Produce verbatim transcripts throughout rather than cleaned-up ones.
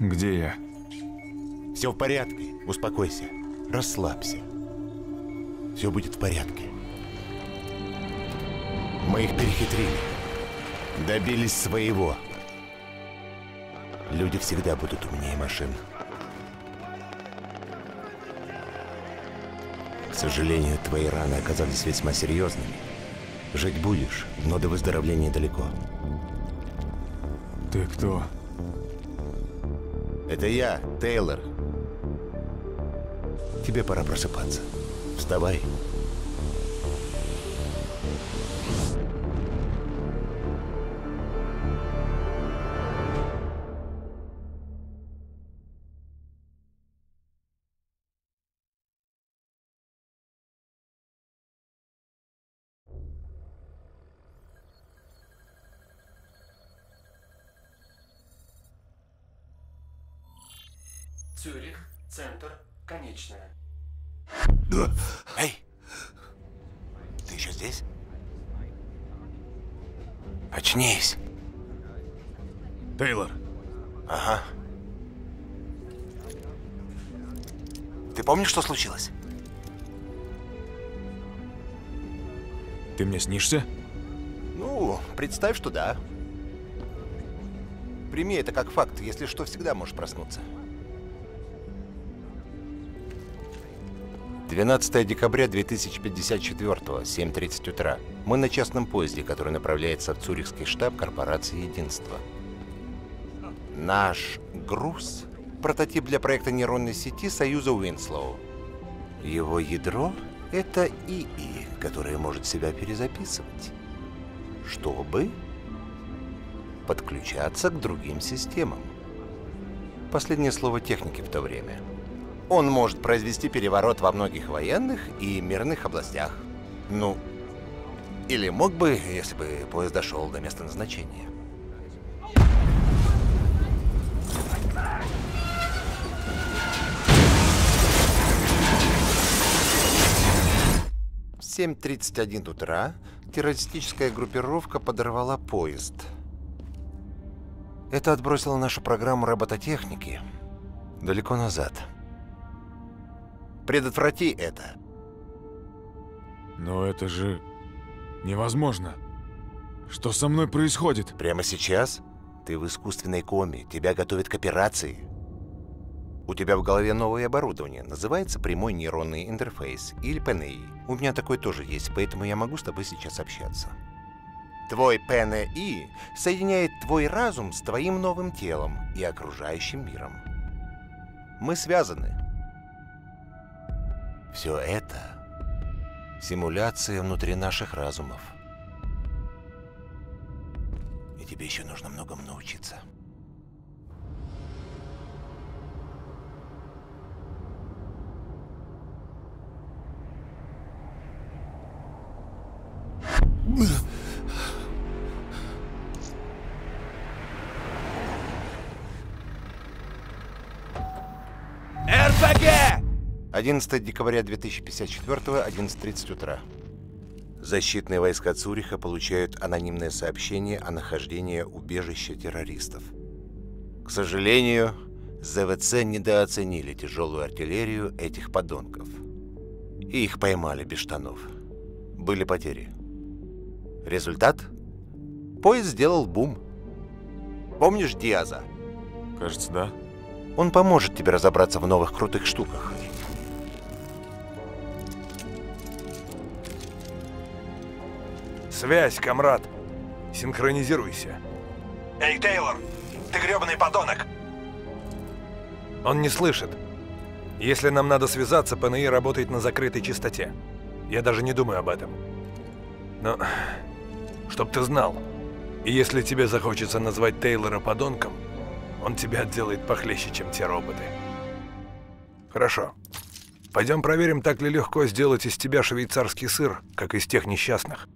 Где я? Все в порядке. Успокойся. Расслабься. Все будет в порядке. Мы их перехитрили. Добились своего. Люди всегда будут умнее машин. К сожалению, твои раны оказались весьма серьезными. Жить будешь, но до выздоровления далеко. Ты кто? Это я, Тейлор. Тебе пора просыпаться. Вставай. Цюрих, центр, конечная. Эй! Ты еще здесь? Очнись! Тейлор! Ага. Ты помнишь, что случилось? Ты мне снишься? Ну, представь, что да. Прими это как факт, если что, всегда можешь проснуться. двенадцатое декабря две тысячи пятьдесят четвёртого, семь тридцать утра. Мы на частном поезде, который направляется в Цюрихский штаб корпорации Единства. Наш груз – прототип для проекта нейронной сети Союза Уинслоу. Его ядро – это ИИ, которое может себя перезаписывать, чтобы подключаться к другим системам. Последнее слово техники в то время. Он может произвести переворот во многих военных и мирных областях. Ну, или мог бы, если бы поезд дошел до места назначения. В семь тридцать один утра террористическая группировка подорвала поезд. Это отбросило нашу программу робототехники далеко назад. Предотврати это. Но это же невозможно. Что со мной происходит? Прямо сейчас ты в искусственной коме, тебя готовят к операции. У тебя в голове новое оборудование, называется прямой нейронный интерфейс, или ПНИИ. У меня такой тоже есть, поэтому я могу с тобой сейчас общаться. Твой ПНИИ соединяет твой разум с твоим новым телом и окружающим миром. Мы связаны. Все это – симуляция внутри наших разумов. И тебе еще нужно многому научиться. РПГ! одиннадцатое декабря две тысячи пятьдесят четвёртого, одиннадцать тридцать утра. Защитные войска Цюриха получают анонимное сообщение о нахождении убежища террористов. К сожалению, ЗВЦ недооценили тяжелую артиллерию этих подонков. И их поймали без штанов. Были потери. Результат? Поезд сделал бум. Помнишь Диаза? Кажется, да. Он поможет тебе разобраться в новых крутых штуках. Связь, камрад. Синхронизируйся. Эй, Тейлор, ты грёбаный подонок. Он не слышит. Если нам надо связаться, ПНИ работает на закрытой частоте. Я даже не думаю об этом. Но, чтоб ты знал, если тебе захочется назвать Тейлора подонком, он тебя отделает похлеще, чем те роботы. Хорошо. Пойдем проверим, так ли легко сделать из тебя швейцарский сыр, как из тех несчастных.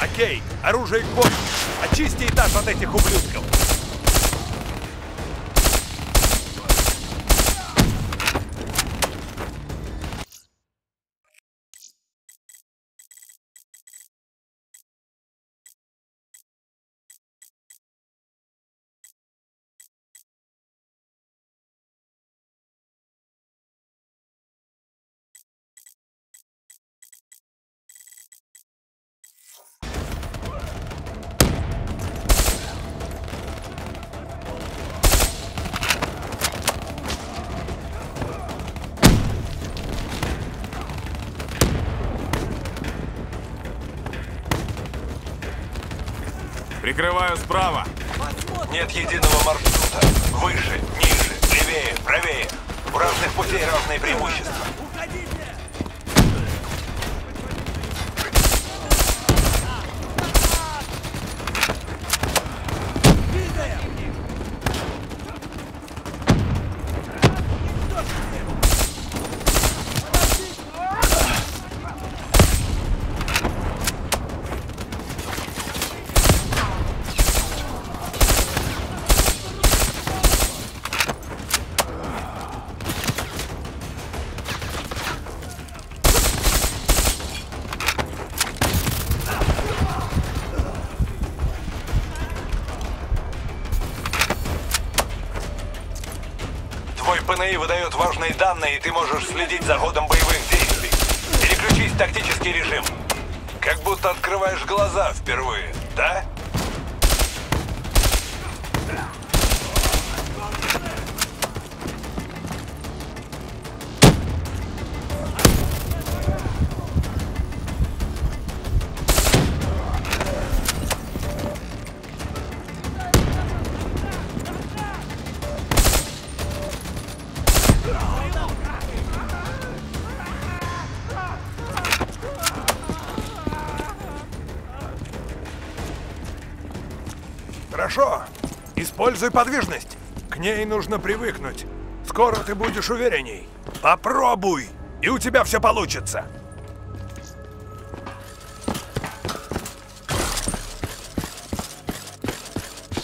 Окей, оружие к бою. Очисти этаж от этих ублюдков. Прикрываю справа. Нет единого маршрута. Выше, ниже, левее, правее. У разных путей разные преимущества. ПНИИ выдает важные данные, и ты можешь следить за ходом боевых действий. Переключись в тактический режим. Как будто открываешь глаза впервые, да? Хорошо. Используй подвижность. К ней нужно привыкнуть. Скоро ты будешь уверенней. Попробуй, и у тебя все получится.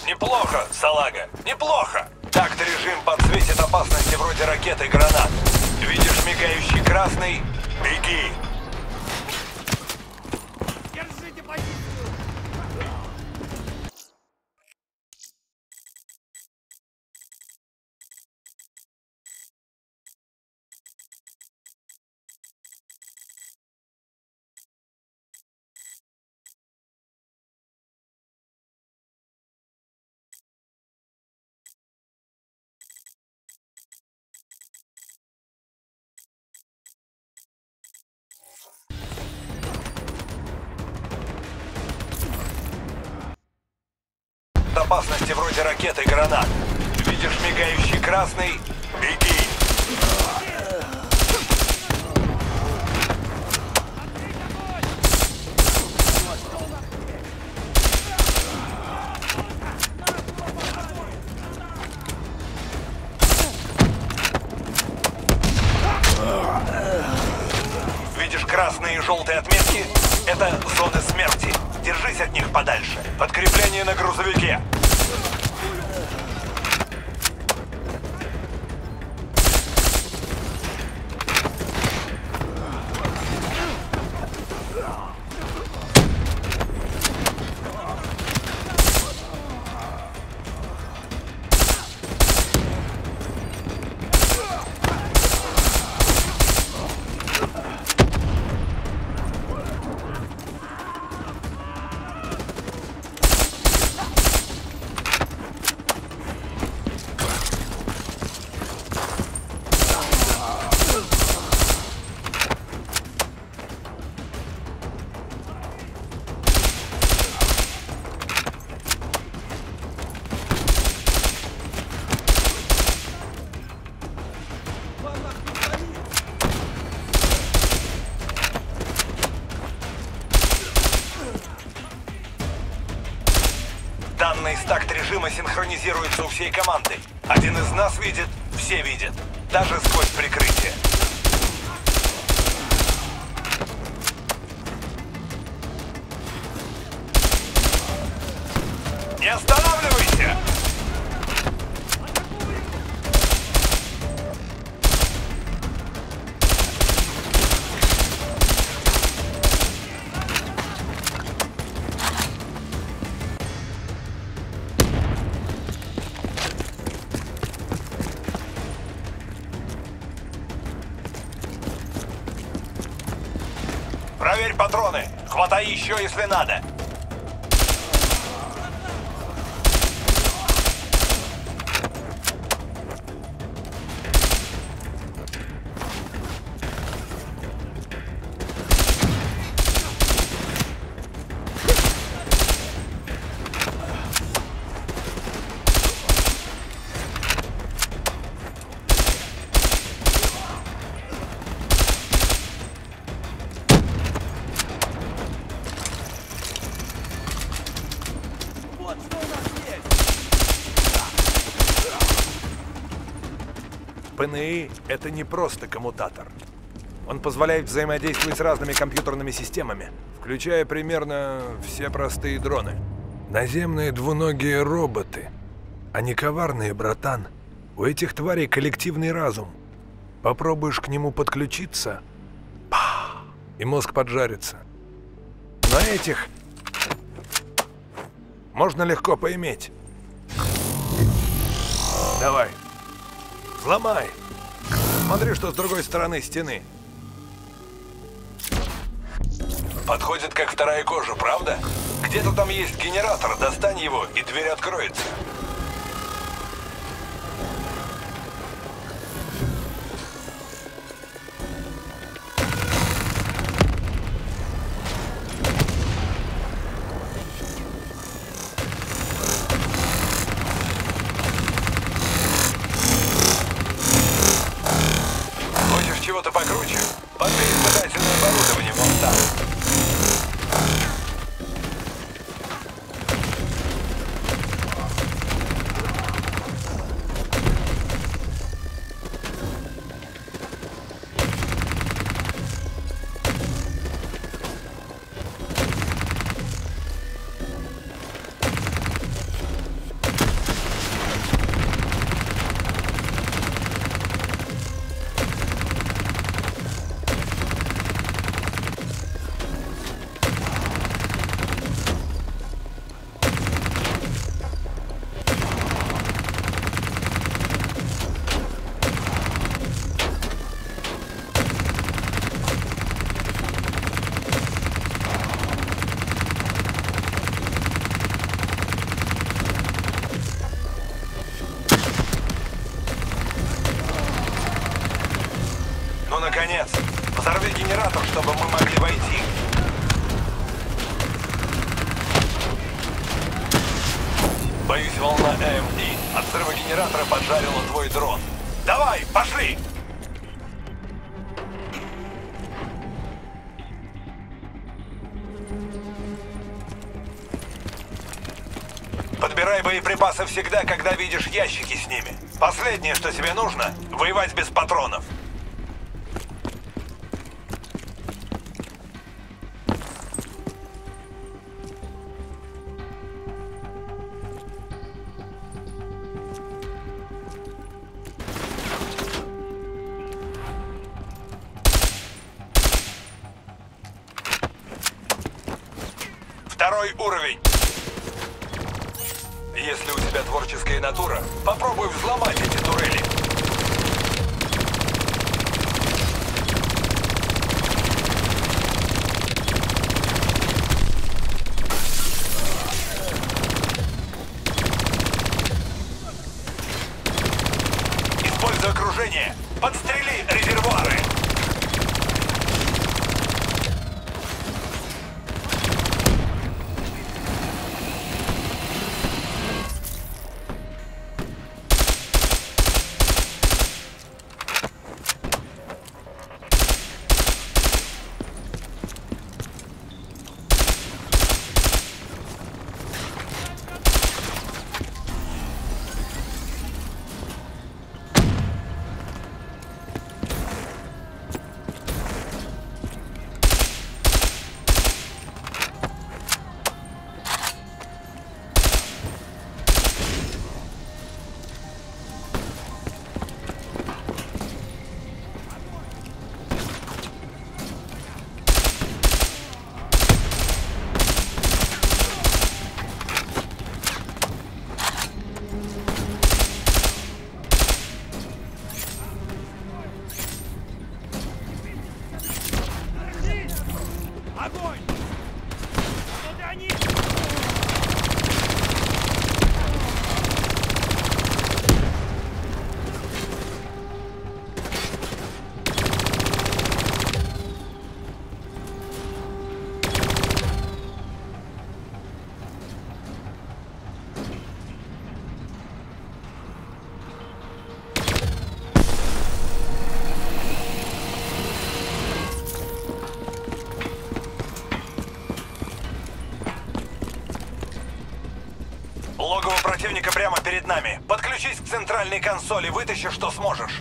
Неплохо, салага. Неплохо. Так-то режим подсветит опасности вроде ракет и гранат. Видишь мигающий красный? Беги. Опасности вроде ракеты и гранат. Видишь мигающий красный? Беги! Видишь красные и желтые отметки? Это зоны смерти. Держись от них подальше. Подкрепление на грузовике. Такт режима синхронизируется у всей команды. Один из нас видит, все видят. Даже сквозь прикрытие. Не останавливайся! Проверь патроны. Хватай еще, если надо. Вот что у нас есть! ПНИИ — это не просто коммутатор. Он позволяет взаимодействовать с разными компьютерными системами, включая примерно все простые дроны. Наземные двуногие роботы. Они коварные, братан. У этих тварей коллективный разум. Попробуешь к нему подключиться, пах, и мозг поджарится. Но этих можно легко поиметь. Давай, взломай. Смотри, что с другой стороны стены. Подходит как вторая кожа, правда? Где-то там есть генератор, достань его, и дверь откроется. Хочешь чего-то покруче? Подбей испытательное оборудование вон там. Наконец, взорви генератор, чтобы мы могли войти. Боюсь, волна АМД от взрыва генератора поджарила твой дрон. Давай, пошли! Подбирай боеприпасы всегда, когда видишь ящики с ними. Последнее, что тебе нужно, воевать без патронов. Второй уровень. Если у тебя творческая натура, попробуй взломать эти турели. Используй окружение. Подстрели резервуары. Логово противника прямо перед нами. Подключись к центральной консоли, вытащи, что сможешь.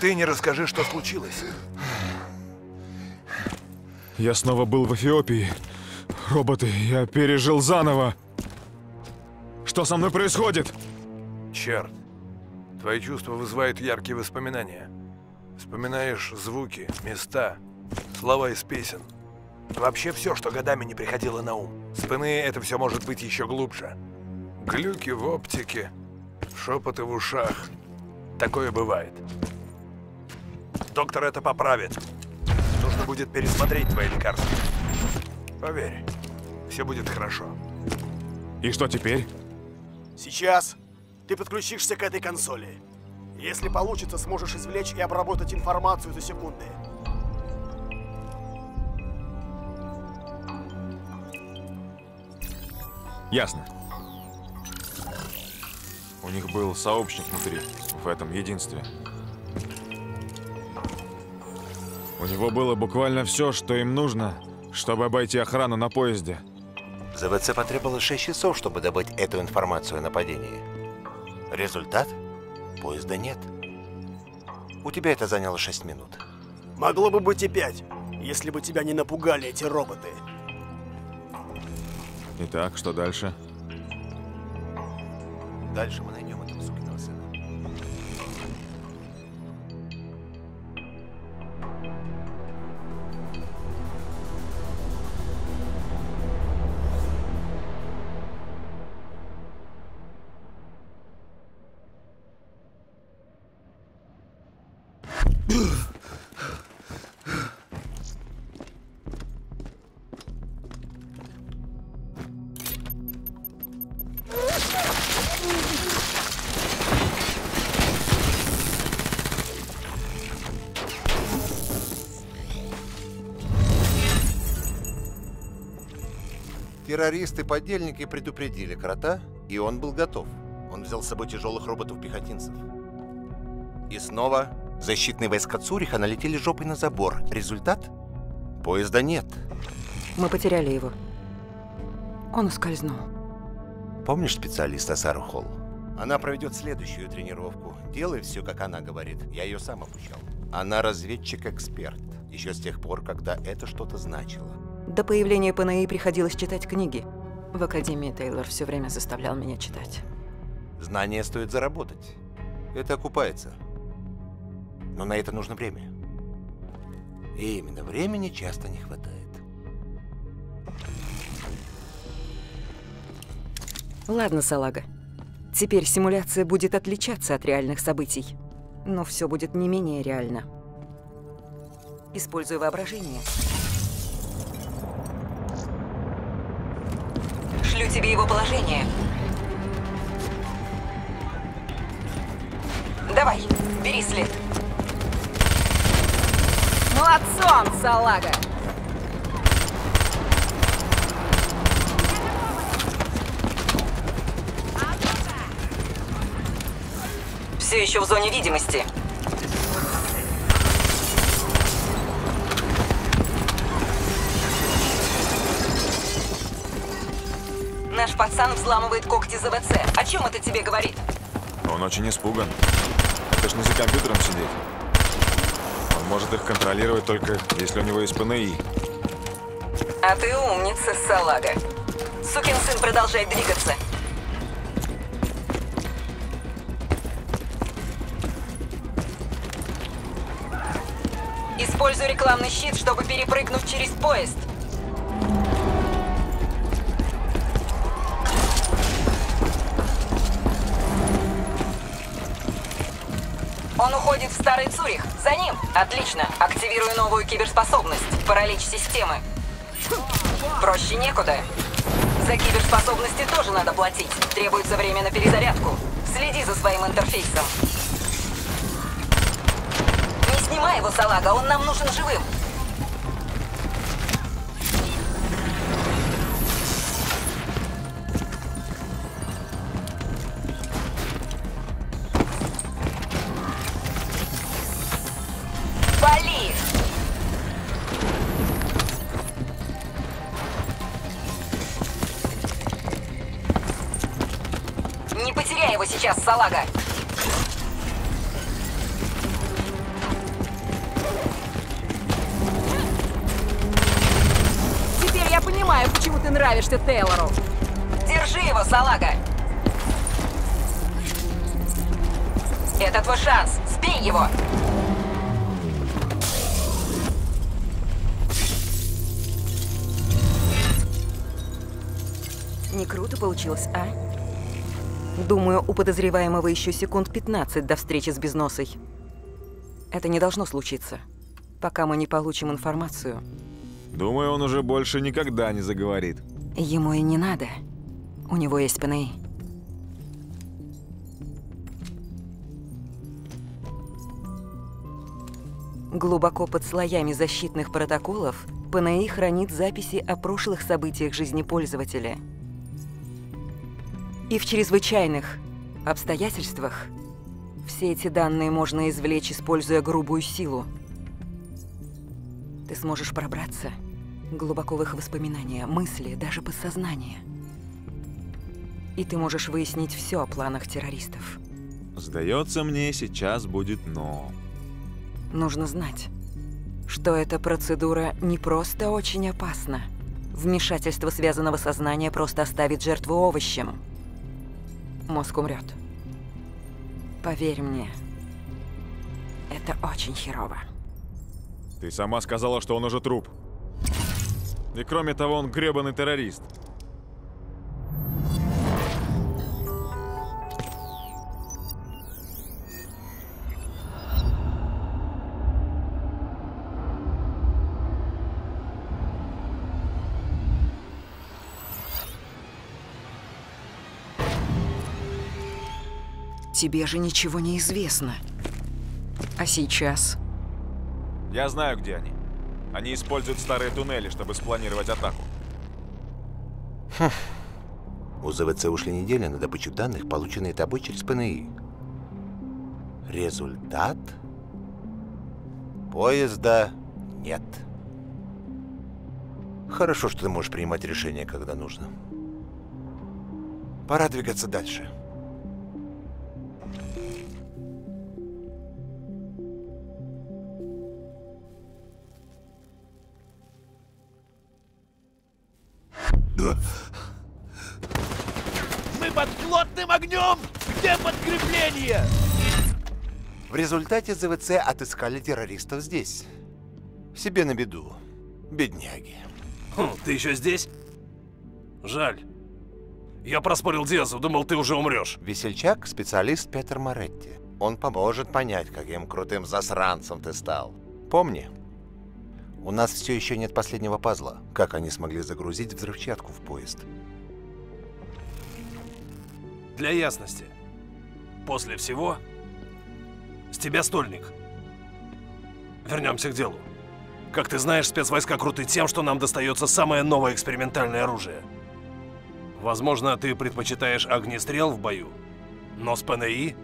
Ты не расскажи, что случилось. Я снова был в Эфиопии. Роботы, я пережил заново. Что со мной происходит? Черт. Твои чувства вызывают яркие воспоминания. Вспоминаешь звуки, места, слова из песен. Вообще все, что годами не приходило на ум. С ПНИИ это все может быть еще глубже. Глюки в оптике, шепоты в ушах. Такое бывает. Доктор это поправит. Нужно будет пересмотреть твои лекарства. Поверь, все будет хорошо. И что теперь? Сейчас ты подключишься к этой консоли. Если получится, сможешь извлечь и обработать информацию за секунды. Ясно. У них был сообщник внутри, в этом единстве. У него было буквально все, что им нужно, чтобы обойти охрану на поезде. ЗВЦ потребовалось шесть часов, чтобы добыть эту информацию о нападении. Результат? Поезда нет. У тебя это заняло шесть минут. Могло бы быть и пять, если бы тебя не напугали эти роботы. Итак, что дальше? Дальше мы найдем этого сукиного сына. Террористы-подельники предупредили крота, и он был готов. Он взял с собой тяжелых роботов-пехотинцев. И снова защитные войска Цюриха налетели жопой на забор. Результат? Поезда нет. Мы потеряли его. Он ускользнул. Помнишь специалиста Сару Холл? Она проведет следующую тренировку. Делай все, как она говорит. Я ее сам обучал. Она разведчик-эксперт. Еще с тех пор, когда это что-то значило. До появления ПНИИ приходилось читать книги. В академии Тейлор все время заставлял меня читать. Знания стоит заработать. Это окупается. Но на это нужно время. И именно времени часто не хватает. Ладно, салага. Теперь симуляция будет отличаться от реальных событий. Но все будет не менее реально. Используя воображение. Шлю тебе его положение. Давай, бери след. Молодцом, салага! Все еще в зоне видимости. Наш пацан взламывает когти ЗВЦ. О чем это тебе говорит? Он очень испуган. Это ж не за компьютером сидеть. Он может их контролировать только, если у него есть ПНИИ. А ты умница, салага. Сукин сын продолжает двигаться. Используй рекламный щит, чтобы перепрыгнув через поезд. Он уходит в старый Цюрих. За ним. Отлично. Активирую новую киберспособность. Паралич системы. Проще некуда. За киберспособности тоже надо платить. Требуется время на перезарядку. Следи за своим интерфейсом. Не снимай его, салага. Он нам нужен живым. Сейчас, салага. Теперь я понимаю, почему ты нравишься Тейлору. Держи его, салага. Это твой шанс. Сбей его. Не круто получилось, а? Думаю, у подозреваемого еще секунд пятнадцать до встречи с Безносой. Это не должно случиться, пока мы не получим информацию. Думаю, он уже больше никогда не заговорит. Ему и не надо. У него есть ПНИИ. Глубоко под слоями защитных протоколов ПНИИ хранит записи о прошлых событиях жизни пользователя. И в чрезвычайных обстоятельствах все эти данные можно извлечь, используя грубую силу. Ты сможешь пробраться глубоко в их воспоминания, мысли, даже подсознание. И ты можешь выяснить все о планах террористов. Сдается мне, сейчас будет но. Нужно знать, что эта процедура не просто очень опасна. Вмешательство связанного сознания просто оставит жертву овощем. Мозг умрет. Поверь мне, это очень херово. Ты сама сказала, что он уже труп. И кроме того, он гребаный террорист. Тебе же ничего не известно. А сейчас? Я знаю, где они. Они используют старые туннели, чтобы спланировать атаку. Хм. У ЗВЦ ушли недели на добычу данных, полученные тобой через ПНИИ. Результат? Поезда нет. Хорошо, что ты можешь принимать решения, когда нужно. Пора двигаться дальше. Мы под плотным огнем! Где подкрепление? В результате ЗВЦ отыскали террористов здесь. Себе на беду. Бедняги. Хм, ты еще здесь? Жаль. Я проспорил Диазу, думал, ты уже умрешь. Весельчак — специалист Петр Моретти. Он поможет понять, каким крутым засранцем ты стал. Помни. У нас все еще нет последнего пазла, как они смогли загрузить взрывчатку в поезд. Для ясности. После всего, с тебя стольник. Вернемся к делу. Как ты знаешь, спецвойска круты тем, что нам достается самое новое экспериментальное оружие. Возможно, ты предпочитаешь огнестрел в бою, но с ПНИИ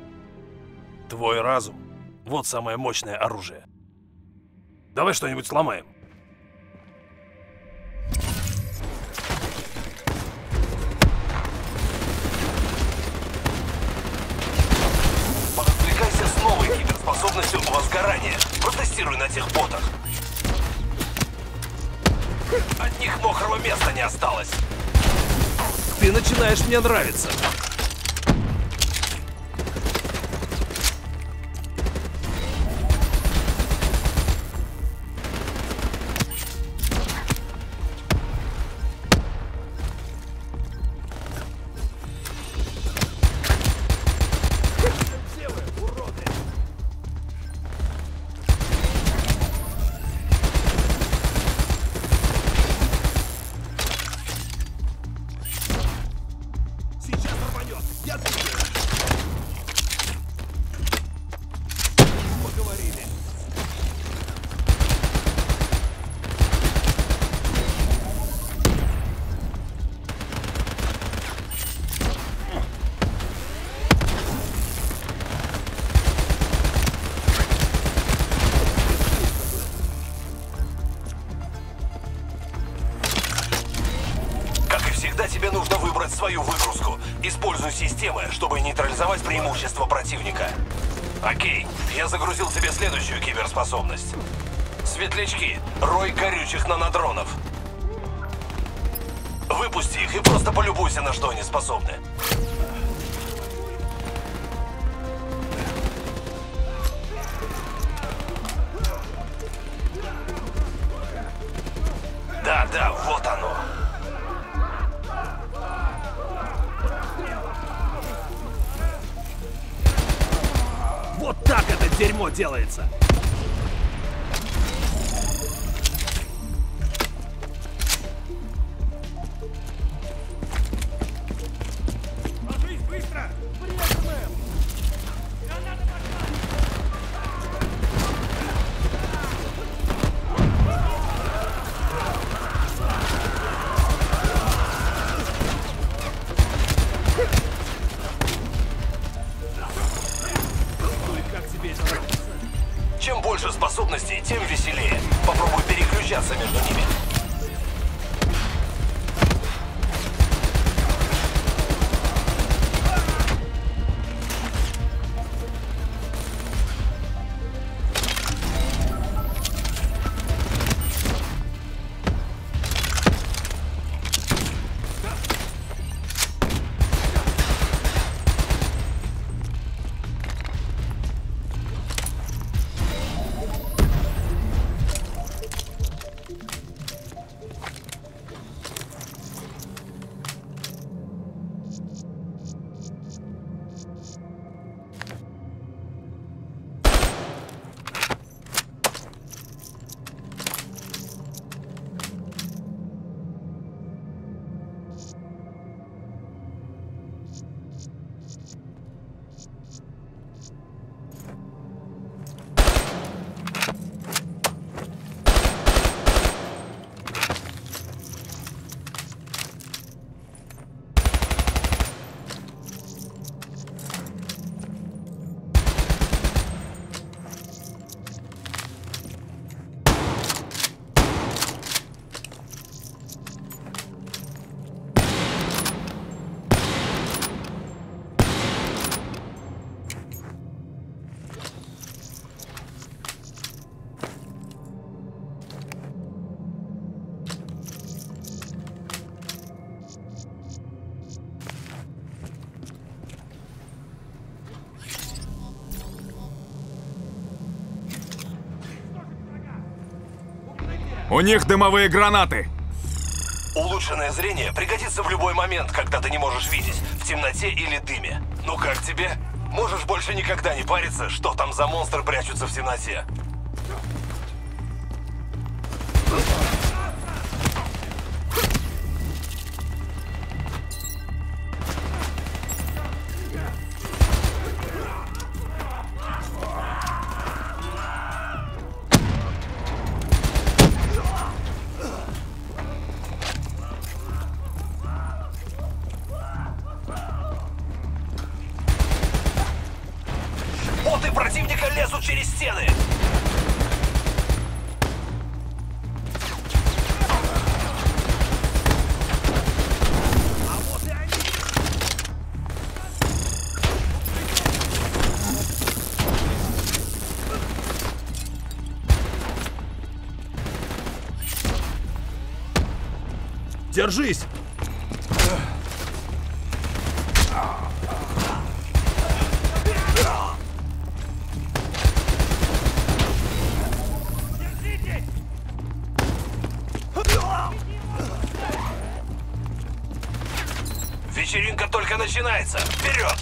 твой разум. Вот самое мощное оружие. Давай что-нибудь сломаем. Подвигайся с новой киберспособностью возгорания. Протестируй на тех ботах. От них мокрого места не осталось. Ты начинаешь мне нравиться. свою выгрузку. Используй системы, чтобы нейтрализовать преимущество противника. Окей, я загрузил себе следующую киберспособность. Светлячки, рой горючих нанодронов. Выпусти их и просто полюбуйся, на что они способны. Да-да, вот оно. Вот так это дерьмо делается. У них дымовые гранаты. Улучшенное зрение пригодится в любой момент, когда ты не можешь видеть в темноте или дыме. Ну как тебе? Можешь больше никогда не париться, что там за монстры прячутся в темноте. Держись! Вечеринка только начинается! Вперед!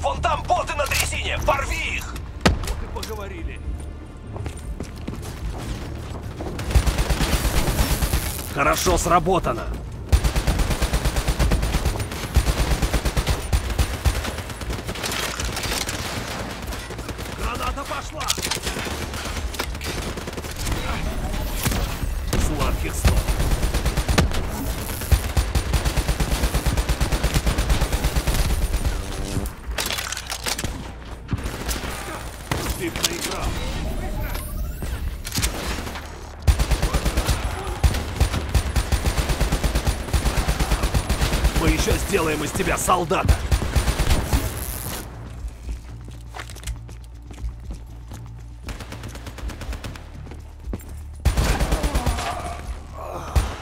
Вон там боты на трясине! Порви их! Вот и поговорили. Хорошо сработано. Граната пошла. Сладких снов. Ты проиграл. сделаем из тебя солдата!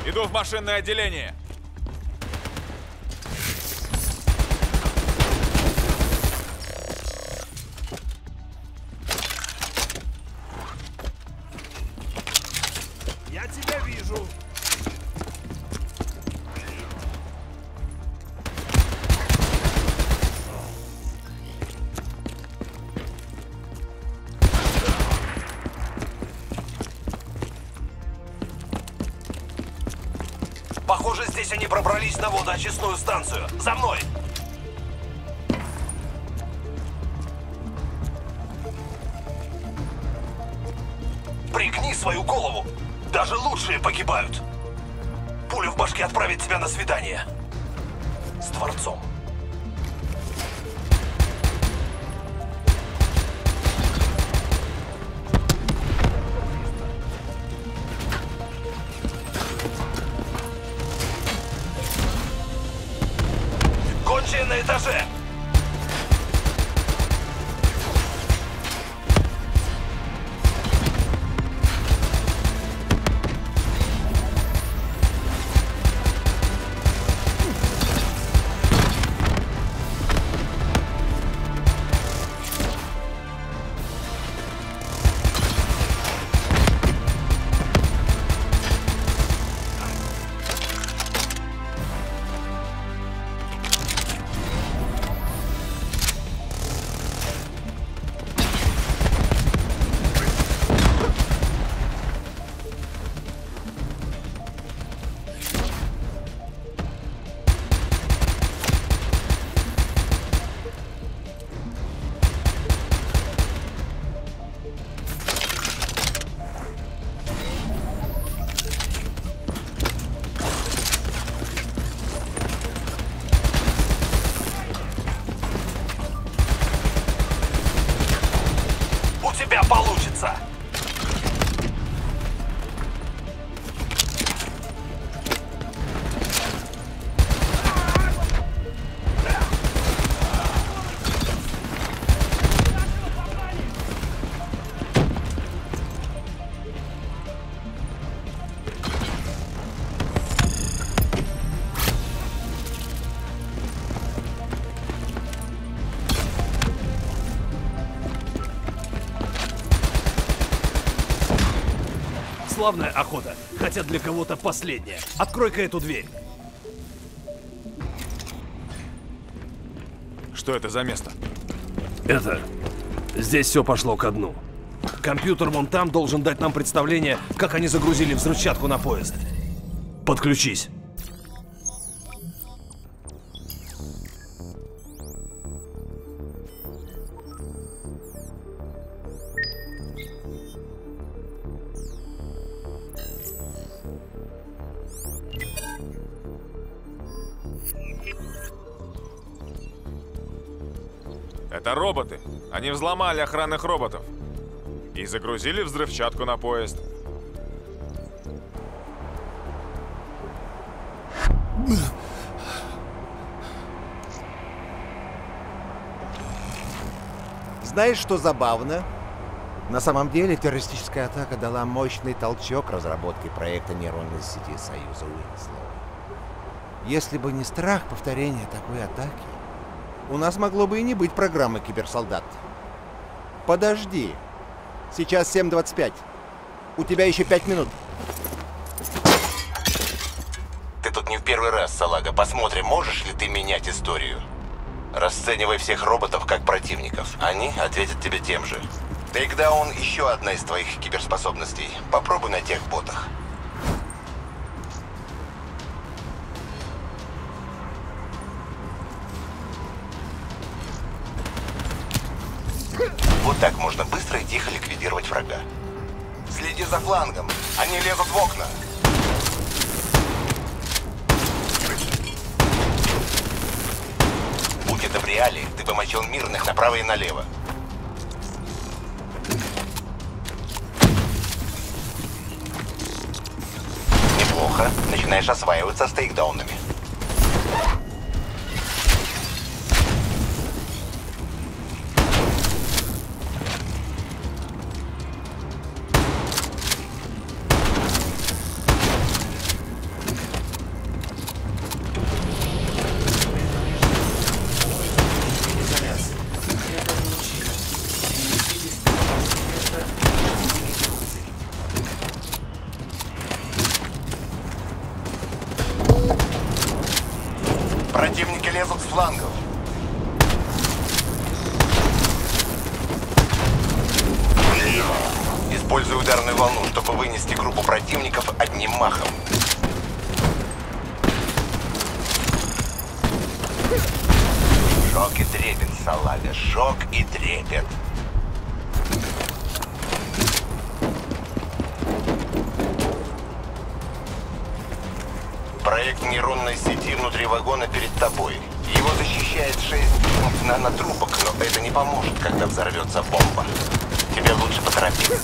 Иду в машинное отделение! Они пробрались на водоочистную станцию. За мной! Пригни свою голову! Даже лучшие погибают! Пуля в башке отправит тебя на свидание. С Творцом. На этаже! Главная охота, хотя для кого-то последняя. Открой-ка эту дверь. Что это за место? Это... Здесь все пошло ко дну. Компьютер вон там должен дать нам представление, как они загрузили взрывчатку на поезд. Подключись. Это роботы. Они взломали охранных роботов и загрузили взрывчатку на поезд. Знаешь, что забавно? На самом деле террористическая атака дала мощный толчок разработке проекта нейронной сети Союза Уинслоу. Если бы не страх повторения такой атаки, у нас могло бы и не быть программы «Киберсолдат». Подожди. Сейчас семь двадцать пять. У тебя еще пять минут. Ты тут не в первый раз, салага. Посмотрим, можешь ли ты менять историю. Расценивай всех роботов как противников. Они ответят тебе тем же. Тейкдаун – еще одна из твоих киберспособностей. Попробуй на тех ботах. Вот так можно быстро и тихо ликвидировать врага. Следи за флангом, они лезут в окна. Будь это в реале, ты бы мочил мирных направо и налево. Неплохо, начинаешь осваиваться с тейкдаунами. Используй ударную волну, чтобы вынести группу противников одним махом. Шок и трепет, салага. Шок и трепет. Проект нейронной сети внутри вагона перед тобой. Его защищает шесть нанотрубок, но это не поможет, когда взорвется бомба. Тебе лучше поторопиться.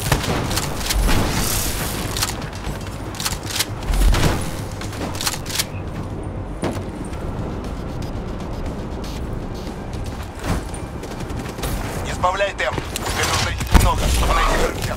Избавляй темп. Тебе нужно их много, чтобы найти их.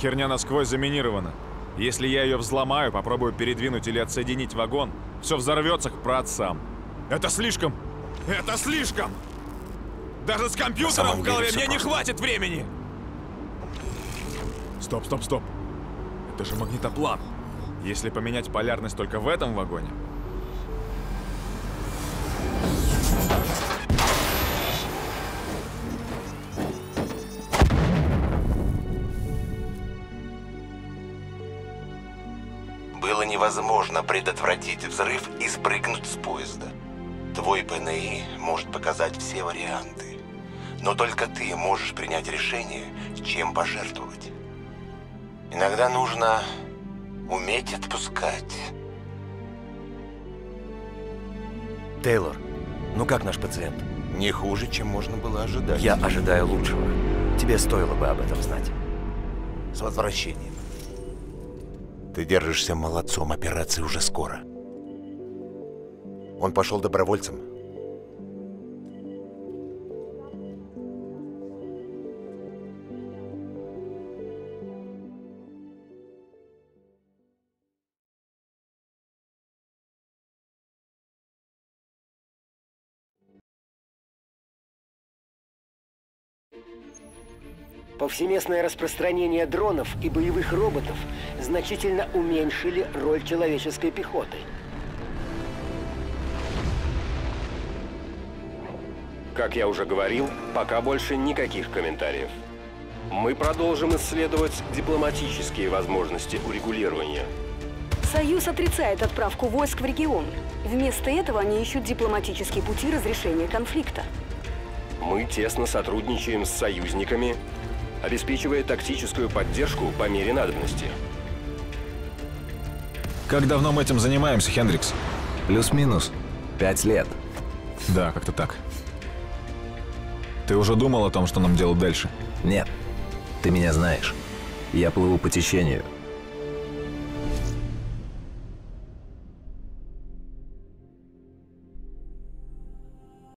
Херня насквозь заминирована. Если я ее взломаю, попробую передвинуть или отсоединить вагон, все взорвется к праотцам. Это слишком! Это слишком! Даже с компьютером в голове мне не хватит времени! Стоп, стоп, стоп! Это же магнитоплан! Если поменять полярность только в этом вагоне... Невозможно предотвратить взрыв и спрыгнуть с поезда. Твой ПНИ может показать все варианты, но только ты можешь принять решение, чем пожертвовать. Иногда нужно уметь отпускать. Тейлор, ну как наш пациент? Не хуже, чем можно было ожидать. Я ожидаю лучшего. Тебе стоило бы об этом знать. С возвращением. Ты держишься молодцом, операция уже скоро. Он пошел добровольцем. Повсеместное распространение дронов и боевых роботов значительно уменьшили роль человеческой пехоты. Как я уже говорил, пока больше никаких комментариев. Мы продолжим исследовать дипломатические возможности урегулирования. Союз отрицает отправку войск в регион. Вместо этого они ищут дипломатические пути разрешения конфликта. Мы тесно сотрудничаем с союзниками, обеспечивая тактическую поддержку по мере надобности. Как давно мы этим занимаемся, Хендрикс? Плюс-минус. Пять лет. Да, как-то так. Ты уже думал о том, что нам делать дальше? Нет. Ты меня знаешь. Я плыву по течению.